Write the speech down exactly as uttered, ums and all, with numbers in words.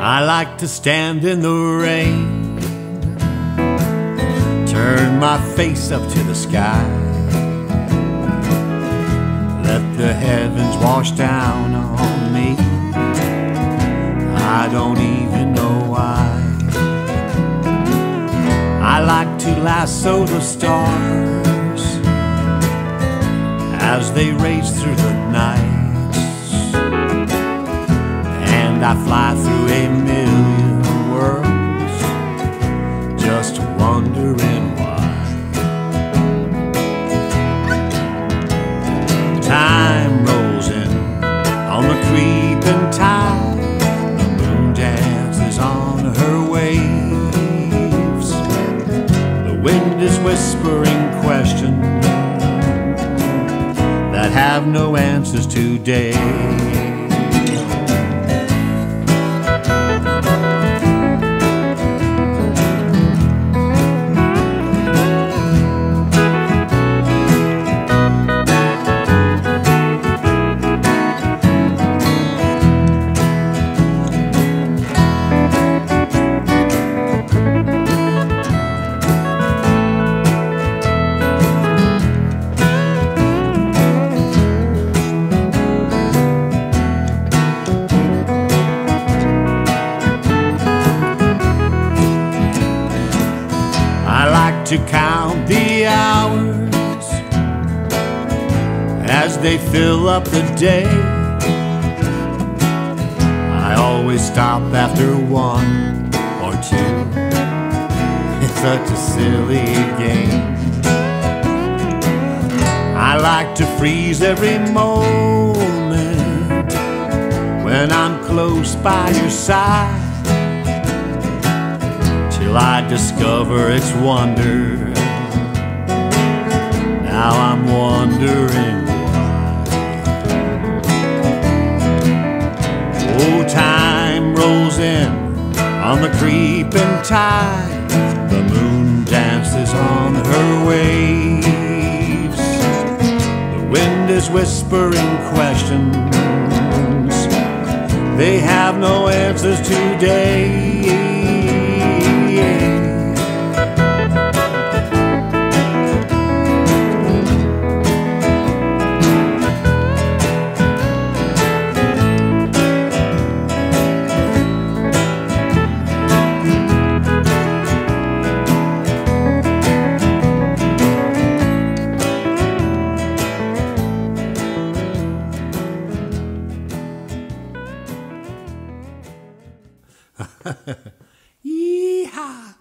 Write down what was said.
I like to stand in the rain, turn my face up to the sky, let the heavens wash down on me. I don't even know why. I like to lasso the stars as they race through the night, and I fly through a million worlds, just wondering why. Time rolls in on the creeping tide, the moon dances on her waves, the wind is whispering questions that have no answers today. To count the hours as they fill up the day, I always stop after one or two. It's such a silly game. I like to freeze every moment when I'm close by your side, till I discover its wonder. Now I'm wondering why. Oh, time rolls in on the creeping tide, the moon dances on her waves, the wind is whispering questions they have no answers today. Yeehaw!